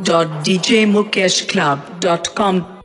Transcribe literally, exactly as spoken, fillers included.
w w w dot d j mukesh club dot com